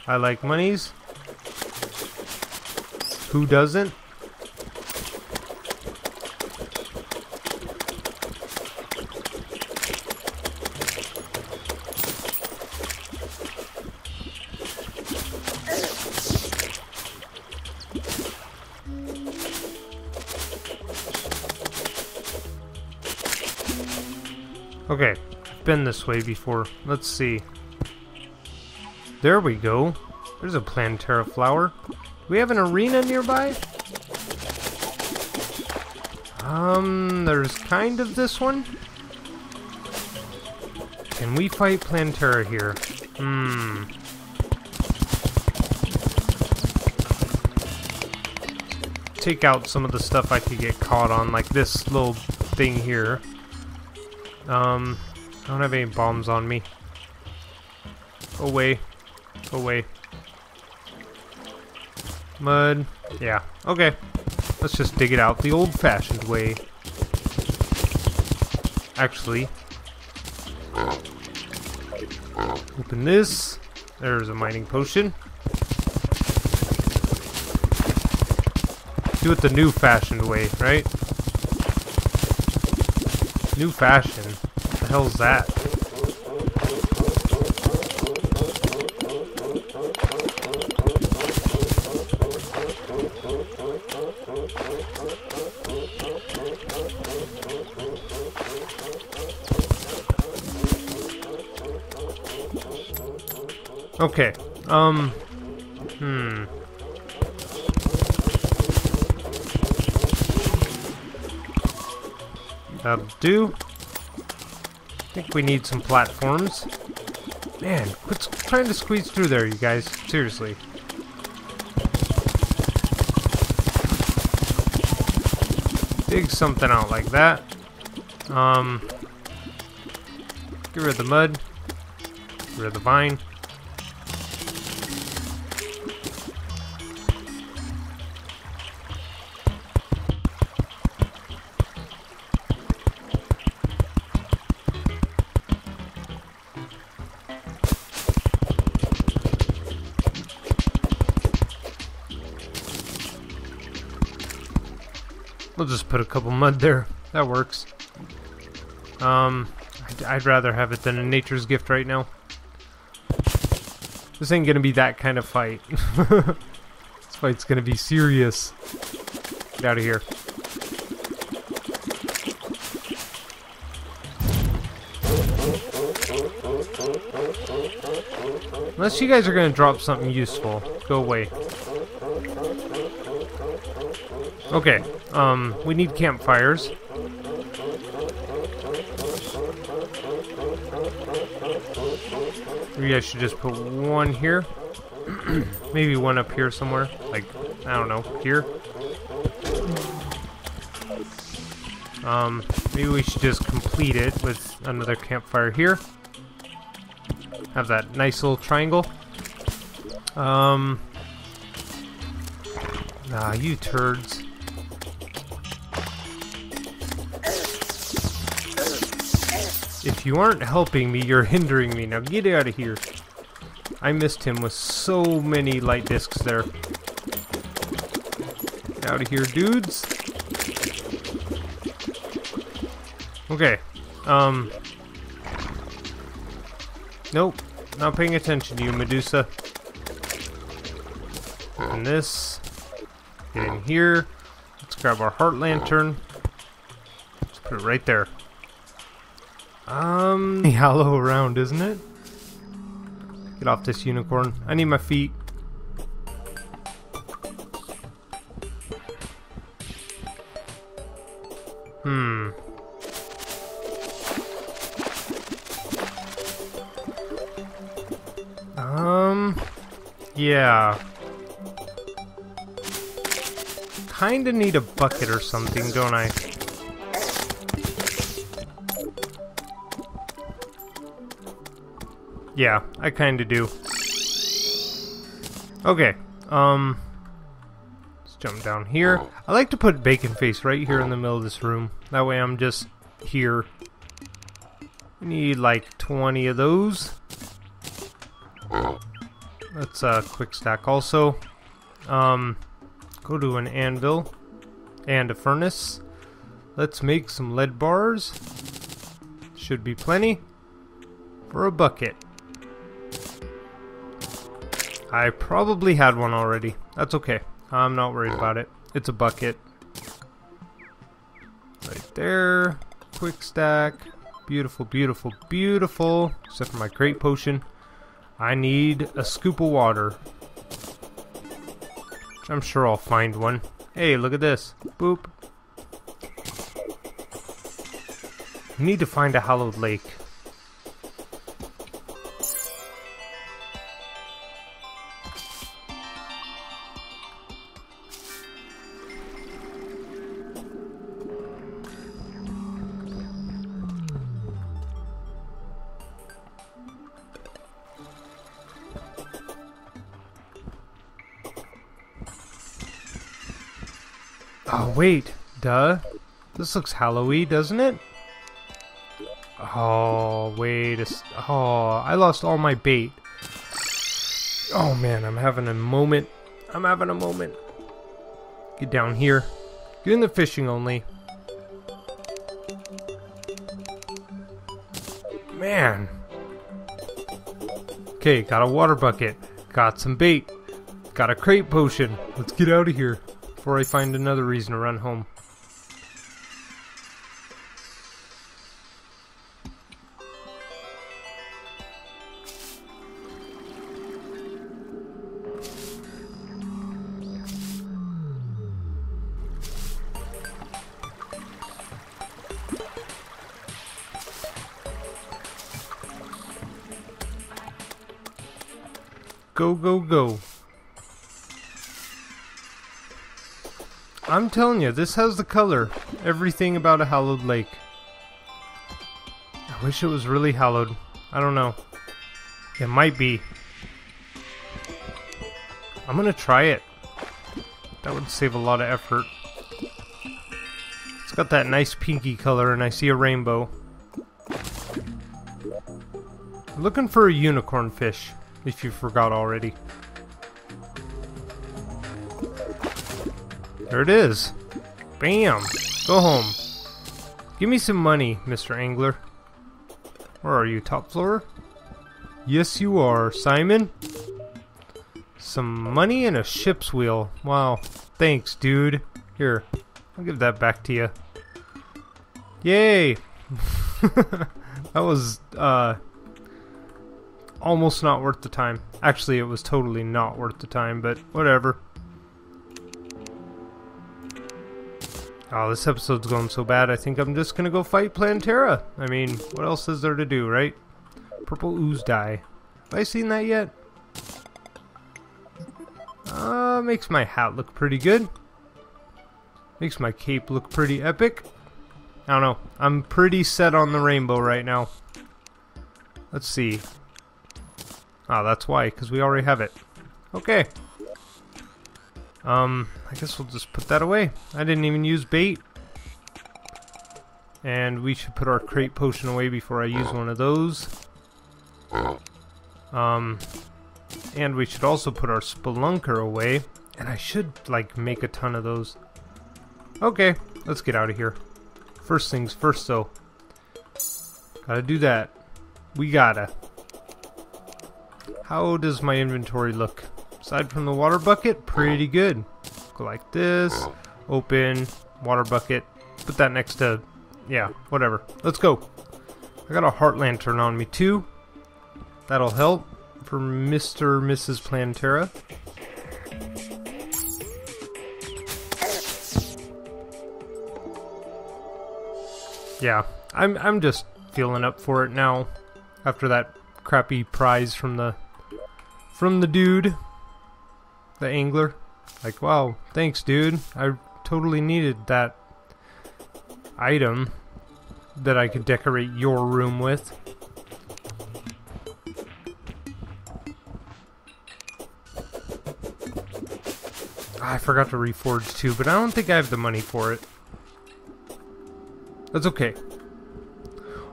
I like monies. Who doesn't? Okay, I've been this way before. Let's see. There we go. There's a Plantera flower. Do we have an arena nearby? Um, there's kind of this one. Can we fight Plantera here? Hmm. Take out some of the stuff I could get caught on, like this little thing here. Um, I don't have any bombs on me. Go away. Go away. Mud. Yeah. Okay. Let's just dig it out the old-fashioned way. Actually. Open this. There's a mining potion. Do it the new-fashioned way, right? New fashion. What the hell's that? Okay. Um. Hmm. That'll do. I think we need some platforms. Man, quit trying to squeeze through there, you guys. Seriously. Dig something out like that. Um, get rid of the mud. Get rid of the vine. We'll just put a couple mud there. That works. Um, I'd, I'd rather have it than a nature's gift right now. This ain't gonna be that kind of fight. This fight's gonna be serious. Get out of here. Unless you guys are gonna drop something useful. Go away. Okay, um, we need campfires. Maybe I should just put one here. Maybe one up here somewhere. Like, I don't know, here. Um, maybe we should just complete it with another campfire here. Have that nice little triangle. Um, ah, you turds. If you aren't helping me, you're hindering me. Now get out of here. I missed him with so many light discs there. Get out of here, dudes. Okay. Um. Nope. Not paying attention to you, Medusa. And this. Get in here. Let's grab our heart lantern. Let's put it right there. Um, hollow round, isn't it? Get off this unicorn. I need my feet. Hmm. Um, yeah. Kinda need a bucket or something, don't I? Yeah, I kinda do. Okay, um... let's jump down here. I like to put Bacon Face right here in the middle of this room. That way I'm just here. We need like twenty of those. That's a quick stack also. Um, go to an anvil and a furnace. Let's make some lead bars. Should be plenty for a bucket. I probably had one already. That's okay. I'm not worried about it. It's a bucket. Right there. Quick stack. Beautiful, beautiful, beautiful. Except for my crate potion. I need a scoop of water. I'm sure I'll find one. Hey, look at this. Boop. Need to find a hallowed lake. Oh, wait. Duh. This looks Halloween, doesn't it? Oh, wait a s- Oh, I lost all my bait. Oh, man. I'm having a moment. I'm having a moment. Get down here. Get in the fishing only. Man. Okay, got a water bucket. Got some bait. Got a crate potion. Let's get out of here. Before I find another reason to run home. Go, go, go. I'm telling you, this has the color. Everything about a hallowed lake. I wish it was really hallowed. I don't know. It might be. I'm gonna try it. That would save a lot of effort. It's got that nice pinky color, and I see a rainbow. I'm looking for a unicorn fish, if you forgot already. There it is. Bam. Go home. Give me some money, Mister Angler. Where are you, top floor? Yes, you are, Simon. Some money and a ship's wheel. Wow. Thanks, dude. Here. I'll give that back to you. Yay. That was, uh... almost not worth the time. Actually, it was totally not worth the time, but whatever. Oh, this episode's going so bad, I think I'm just gonna go fight Plantera. I mean, what else is there to do, right? Purple ooze dye. Have I seen that yet? Uh, makes my hat look pretty good. Makes my cape look pretty epic. I don't know. I'm pretty set on the rainbow right now. Let's see. Ah, that's why, because we already have it. Okay. Um, I guess we'll just put that away. I didn't even use bait. And we should put our crate potion away before I use one of those. Um, and we should also put our spelunker away. And I should, like, make a ton of those. Okay, let's get out of here. First things first, though. Gotta do that. We gotta. How does my inventory look? Aside from the water bucket, pretty good. Go like this, open, water bucket, put that next to, yeah, whatever. Let's go. I got a heart lantern on me too. That'll help for Mister and Missus Plantera. Yeah, I'm I'm just feeling up for it now, after that crappy prize from the from the dude, the angler. Like, wow, thanks, dude. I totally needed that item that I could decorate your room with. I forgot to reforge too, but I don't think I have the money for it. That's okay.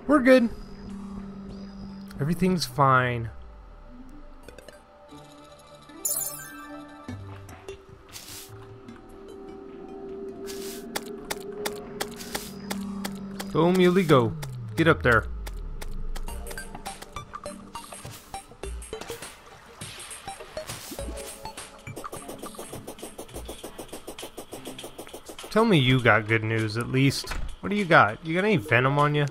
We're good. Everything's fine. Go, Mulego. Get up there. Tell me you got good news, at least. What do you got? You got any venom on you?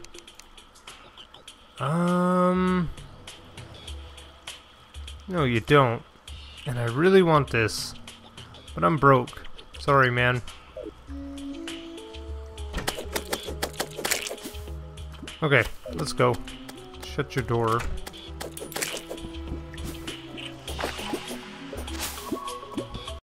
Um... No, you don't. And I really want this. But I'm broke. Sorry, man. Okay, let's go. Shut your door.